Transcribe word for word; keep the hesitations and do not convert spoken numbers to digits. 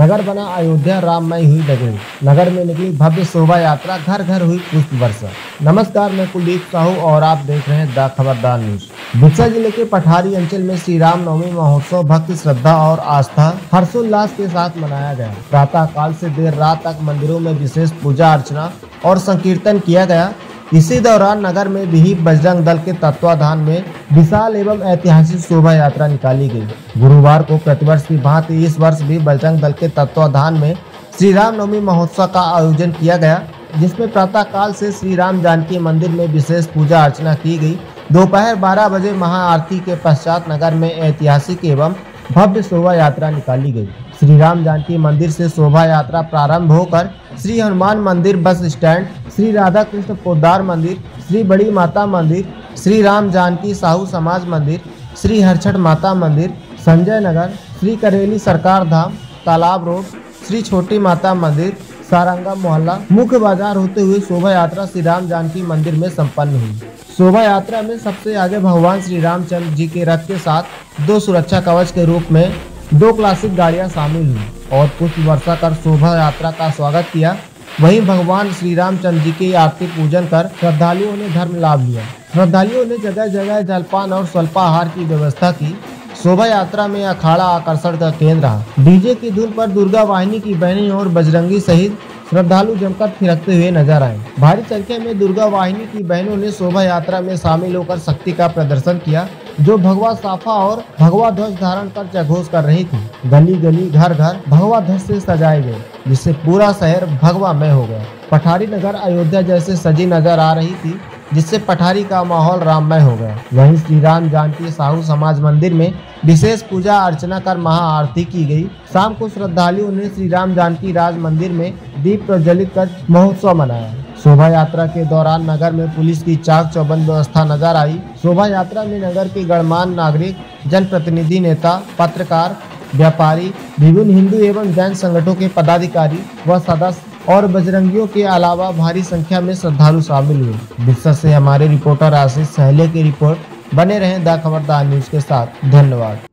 नगर बना अयोध्या राममय हुई लगन। नगर में निकली भव्य शोभा यात्रा, घर घर हुई पुष्प वर्षा। नमस्कार, मैं कुलदीप साहू और आप देख रहे हैं द खबरदार न्यूज़। विदिशा जिले के पठारी अंचल में श्री राम नवमी महोत्सव भक्ति, श्रद्धा और आस्था हर्षोल्लास के साथ मनाया गया। प्रातः काल से देर रात तक मंदिरों में विशेष पूजा अर्चना और संकीर्तन किया गया। इसी दौरान नगर में भी बजरंग दल के तत्वाधान में विशाल एवं ऐतिहासिक शोभा यात्रा निकाली गई। गुरुवार को प्रतिवर्ष की भांति इस वर्ष भी बजरंग दल के तत्वाधान में श्री राम नवमी महोत्सव का आयोजन किया गया, जिसमें प्रातः काल से श्री राम जानकी मंदिर में विशेष पूजा अर्चना की गई। दोपहर बारह बजे महाआरती के पश्चात नगर में ऐतिहासिक एवं भव्य शोभा यात्रा निकाली गई। श्री राम जानकी मंदिर से शोभा यात्रा प्रारंभ होकर श्री हनुमान मंदिर बस स्टैंड, श्री राधा कृष्ण पोदार मंदिर, श्री बड़ी माता मंदिर, श्री राम जानकी साहू समाज मंदिर, श्री हरछठ माता मंदिर, संजय नगर, श्री करेली सरकार धाम, तालाब रोड, श्री छोटी माता मंदिर, सारंगा मोहल्ला, मुख्य बाजार होते हुए शोभा यात्रा श्री राम जानकी मंदिर में संपन्न हुई। शोभा यात्रा में सबसे आगे भगवान श्री रामचंद्र जी के रथ के साथ दो सुरक्षा कवच के रूप में दो क्लासिक गाड़ियां शामिल हुई और पुष्प वर्षा कर शोभा यात्रा का स्वागत किया। वहीं भगवान श्री रामचंद्र जी की आरती पूजन कर श्रद्धालुओं ने धर्म लाभ लिया। श्रद्धालुओं ने जगह जगह जलपान और स्वल्पाहार की व्यवस्था की। शोभा यात्रा में अखाड़ा आकर्षण का केंद्र रहा। डीजे की धुन पर दुर्गा वाहिनी की बहनें और बजरंगी सहित श्रद्धालु जमकर थिरकते हुए नजर आए। भारी संख्या में दुर्गा वाहिनी की बहनों ने शोभा यात्रा में शामिल होकर शक्ति का प्रदर्शन किया, जो भगवा साफा और भगवा ध्वज धारण कर जयघोष कर रही थी। गली गली घर घर भगवा ध्वज से सजाए गए, जिससे पूरा शहर भगवामय हो गया। पठारी नगर अयोध्या जैसे सजी नजर आ रही थी, जिससे पठारी का माहौल राममय हो गया। वहीं श्री राम जानकी साहू समाज मंदिर में विशेष पूजा अर्चना कर महाआरती की गई। शाम को श्रद्धालुओं ने श्री राम जानकी राज मंदिर में दीप प्रज्वलित कर महोत्सव मनाया। शोभा यात्रा के दौरान नगर में पुलिस की चाक चौबंद व्यवस्था नजर आई। शोभा यात्रा में नगर के गणमान्य नागरिक, जनप्रतिनिधि, नेता, पत्रकार, व्यापारी, विभिन्न हिंदू एवं जैन संगठनों के पदाधिकारी व सदस्य और बजरंगियों के अलावा भारी संख्या में श्रद्धालु शामिल हुए। विदिशा से हमारे रिपोर्टर आशीष सहले की रिपोर्ट। बने रहें द खबरदार न्यूज़ के साथ। धन्यवाद।